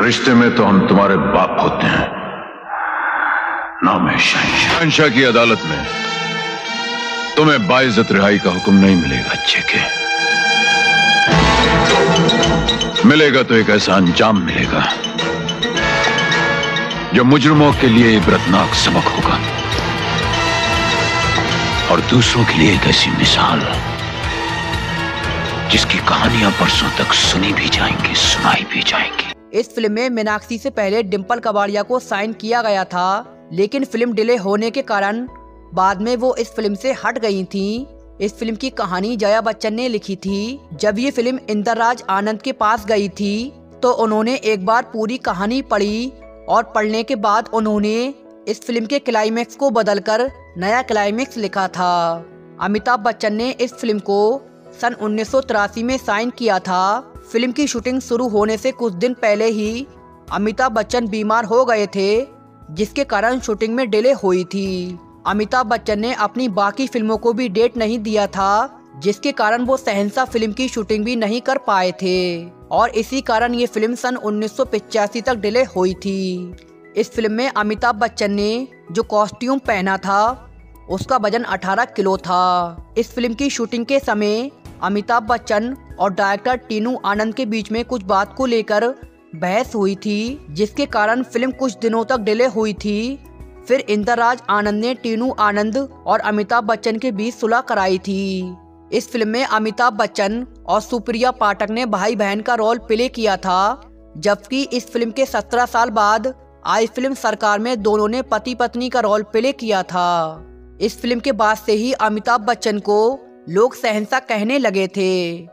रिश्ते में तो हम तुम्हारे बाप होते हैं, ना मैं शहंशाह की अदालत में तुम्हें बाइज्जत रिहाई का हुक्म नहीं मिलेगा। अच्छे के मिलेगा तो एक ऐसा अंजाम मिलेगा जो मुजरिमों के लिए इबरतनाक सबक होगा और दूसरों के लिए एक ऐसी मिसाल जिसकी कहानियां परसों तक सुनी भी जाएंगी, सुनाई भी जाएंगी। इस फिल्म में मीनाक्षी से पहले डिंपल कबाड़िया को साइन किया गया था, लेकिन फिल्म डिले होने के कारण बाद में वो इस फिल्म से हट गई थीं। इस फिल्म की कहानी जया बच्चन ने लिखी थी। जब ये फिल्म इंदर राज आनंद के पास गई थी तो उन्होंने एक बार पूरी कहानी पढ़ी और पढ़ने के बाद उन्होंने इस फिल्म के क्लाइमेक्स को बदलकर नया क्लाइमेक्स लिखा था। अमिताभ बच्चन ने इस फिल्म को सन 1983 में साइन किया था। फिल्म की शूटिंग शुरू होने से कुछ दिन पहले ही अमिताभ बच्चन बीमार हो गए थे, जिसके कारण शूटिंग में डिले हुई थी। अमिताभ बच्चन ने अपनी बाकी फिल्मों को भी डेट नहीं दिया था, जिसके कारण वो शहंशाह फिल्म की शूटिंग भी नहीं कर पाए थे और इसी कारण ये फिल्म सन 1985 तक डिले हुई थी। इस फिल्म में अमिताभ बच्चन ने जो कॉस्ट्यूम पहना था उसका वजन 18 किलो था। इस फिल्म की शूटिंग के समय अमिताभ बच्चन और डायरेक्टर टीनू आनंद के बीच में कुछ बात को लेकर बहस हुई थी, जिसके कारण फिल्म कुछ दिनों तक डिले हुई थी। फिर इंदर राज आनंद ने टीनू आनंद और अमिताभ बच्चन के बीच सुलह कराई थी। इस फिल्म में अमिताभ बच्चन और सुप्रिया पाठक ने भाई बहन का रोल प्ले किया था, जबकि इस फिल्म के 17 साल बाद आई फिल्म सरकार में दोनों ने पति पत्नी का रोल प्ले किया था। इस फिल्म के बाद से ही अमिताभ बच्चन को लोग शहंशाह कहने लगे थे।